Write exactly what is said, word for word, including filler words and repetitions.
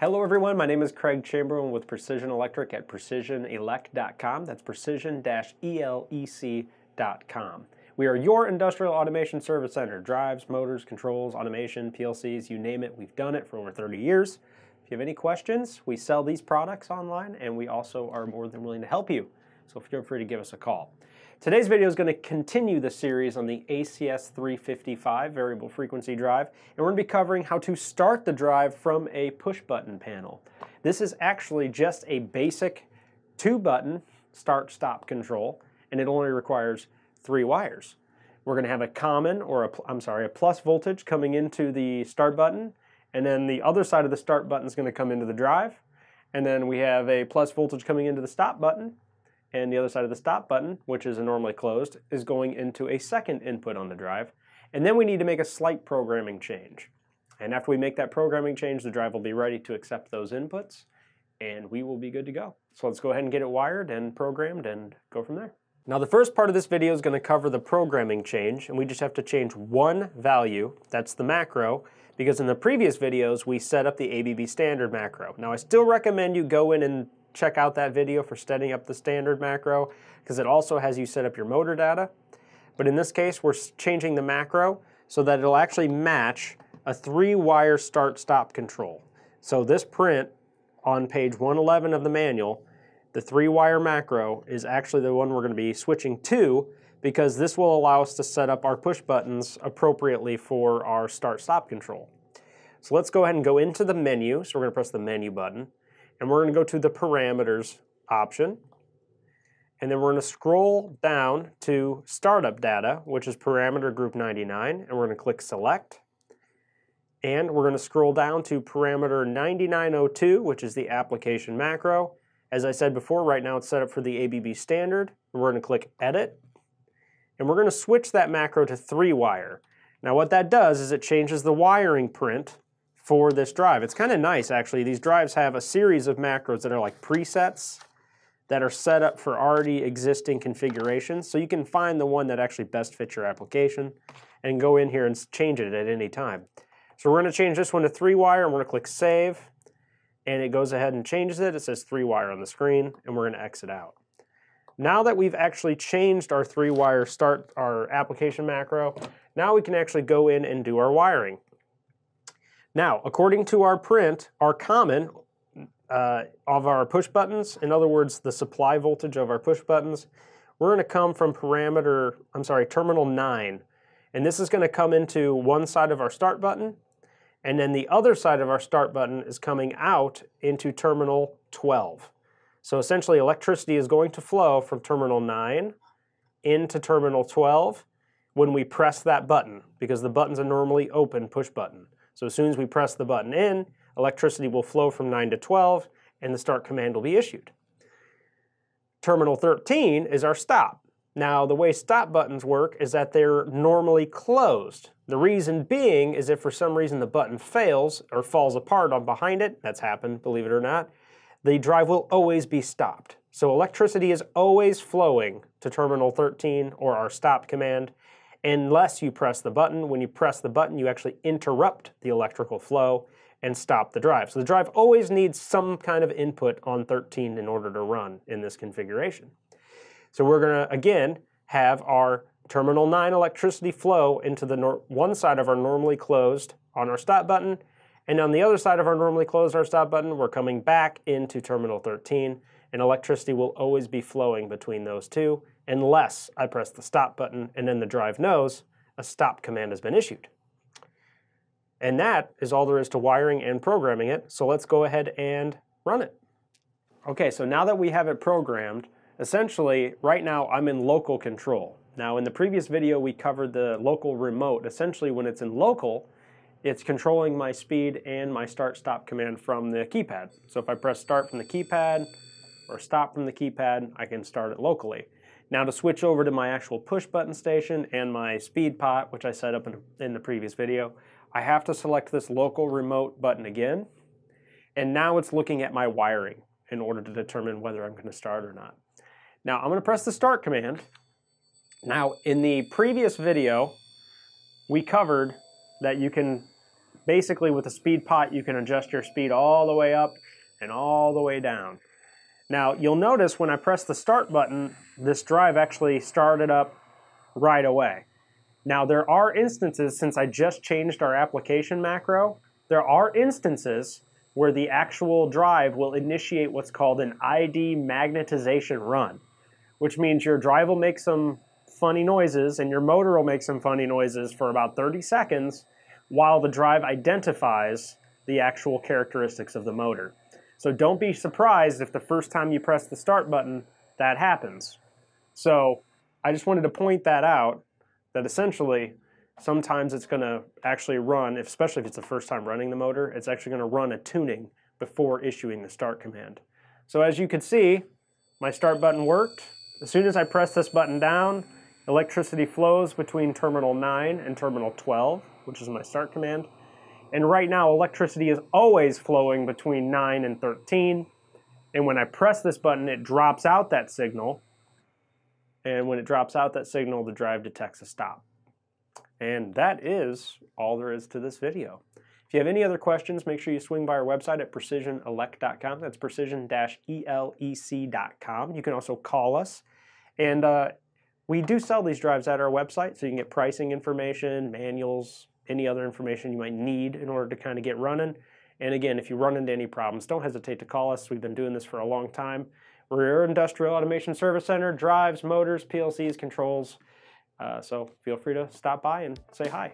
Hello everyone, my name is Craig Chamberlain with Precision Electric at Precision Elect dot com. That's Precision Elec dot com. We are your industrial automation service center. Drives, motors, controls, automation, P L Cs, you name it, we've done it for over thirty years. If you have any questions, we sell these products online and we also are more than willing to help you. So feel free to give us a call. Today's video is going to continue the series on the A C S three fifty-five variable frequency drive, and we're going to be covering how to start the drive from a push button panel. This is actually just a basic two button start stop control, and it only requires three wires. We're going to have a common or a, I'm sorry, a plus voltage coming into the start button, and then the other side of the start button is going to come into the drive, and then we have a plus voltage coming into the stop button, and the other side of the stop button, which is normally closed, is going into a second input on the drive. And then we need to make a slight programming change. And after we make that programming change, the drive will be ready to accept those inputs, and we will be good to go. So let's go ahead and get it wired and programmed and go from there. Now the first part of this video is going to cover the programming change, and we just have to change one value, that's the macro, because in the previous videos we set up the A B B standard macro. Now I still recommend you go in and check out that video for setting up the standard macro, because it also has you set up your motor data. But in this case, we're changing the macro so that it'll actually match a three-wire start-stop control. So this print on page one eleven of the manual, the three-wire macro is actually the one we're going to be switching to, because this will allow us to set up our push buttons appropriately for our start-stop control. So let's go ahead and go into the menu. So we're going to press the menu button, and we're going to go to the parameters option, and then we're going to scroll down to startup data, which is parameter group ninety-nine, and we're going to click select, and we're going to scroll down to parameter ninety-nine oh two, which is the application macro. As I said before, right now it's set up for the A B B standard, and we're going to click edit, and we're going to switch that macro to three wire. Now what that does is it changes the wiring print for this drive. It's kind of nice actually. These drives have a series of macros that are like presets that are set up for already existing configurations, so you can find the one that actually best fits your application and go in here and change it at any time. So we're going to change this one to three wire, and we're going to click save, and it goes ahead and changes it. It says three wire on the screen, and we're going to exit out. Now that we've actually changed our three wire start, our application macro, now we can actually go in and do our wiring. Now, according to our print, our common uh, of our push buttons, in other words, the supply voltage of our push buttons, we're going to come from parameter, I'm sorry, terminal nine. And this is going to come into one side of our start button, and then the other side of our start button is coming out into terminal twelve. So essentially, electricity is going to flow from terminal nine into terminal twelve when we press that button, because the buttons are normally open push button. So as soon as we press the button in, electricity will flow from nine to twelve, and the start command will be issued. Terminal thirteen is our stop. Now the way stop buttons work is that they're normally closed. The reason being is if for some reason the button fails or falls apart on behind it, that's happened, believe it or not, the drive will always be stopped. So electricity is always flowing to terminal thirteen, or our stop command, unless you press the button. When you press the button, you actually interrupt the electrical flow and stop the drive. So the drive always needs some kind of input on thirteen in order to run in this configuration. So we're going to, again, have our terminal nine electricity flow into the one side of our normally closed on our stop button, and on the other side of our normally closed our stop button, we're coming back into terminal thirteen, and electricity will always be flowing between those two, unless I press the stop button, and then the drive knows a stop command has been issued. And that is all there is to wiring and programming it, so let's go ahead and run it. Okay, so now that we have it programmed, essentially right now I'm in local control. Now in the previous video we covered the local remote. Essentially when it's in local, it's controlling my speed and my start-stop command from the keypad. So if I press start from the keypad or stop from the keypad, I can start it locally. Now to switch over to my actual push button station and my speed pot, which I set up in, in the previous video, I have to select this local remote button again, and now it's looking at my wiring in order to determine whether I'm going to start or not. Now I'm going to press the start command. Now in the previous video, we covered that you can Basically, with a speed pot, you can adjust your speed all the way up and all the way down. Now, you'll notice when I press the start button, this drive actually started up right away. Now, there are instances, since I just changed our application macro, there are instances where the actual drive will initiate what's called an I D magnetization run, which means your drive will make some funny noises and your motor will make some funny noises for about thirty seconds while the drive identifies the actual characteristics of the motor. So don't be surprised if the first time you press the start button, that happens. So I just wanted to point that out, that essentially sometimes it's going to actually run, especially if it's the first time running the motor, it's actually going to run a tuning before issuing the start command. So as you can see, my start button worked. As soon as I press this button down, electricity flows between terminal nine and terminal twelve, which is my start command. And right now, electricity is always flowing between nine and thirteen. And when I press this button, it drops out that signal. And when it drops out that signal, the drive detects a stop. And that is all there is to this video. If you have any other questions, make sure you swing by our website at Precision Elect dot com. That's Precision Elec dot com. You can also call us. And uh, we do sell these drives at our website, so you can get pricing information, manuals, any other information you might need in order to kind of get running. And again, if you run into any problems, don't hesitate to call us. We've been doing this for a long time. We're your Industrial Automation Service Center, drives, motors, P L Cs, controls. Uh, so feel free to stop by and say hi.